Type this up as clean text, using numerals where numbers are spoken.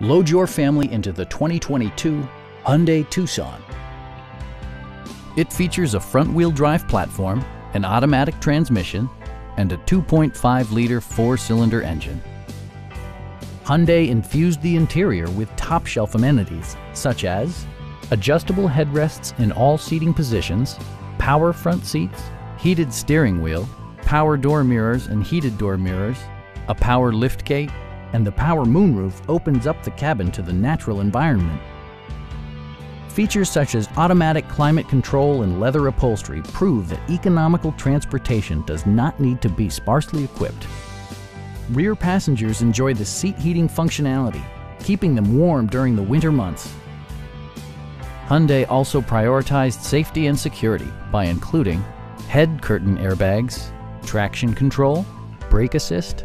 Load your family into the 2022 Hyundai Tucson. It features a front-wheel drive platform, an automatic transmission, and a 2.5-liter four-cylinder engine. Hyundai infused the interior with top-shelf amenities such as adjustable headrests in all seating positions, power front seats, heated steering wheel, power door mirrors and heated door mirrors, a power liftgate, and the power moonroof opens up the cabin to the natural environment. Features such as automatic climate control and leather upholstery prove that economical transportation does not need to be sparsely equipped. Rear passengers enjoy the seat heating functionality, keeping them warm during the winter months. Hyundai also prioritized safety and security by including head curtain airbags, traction control, brake assist,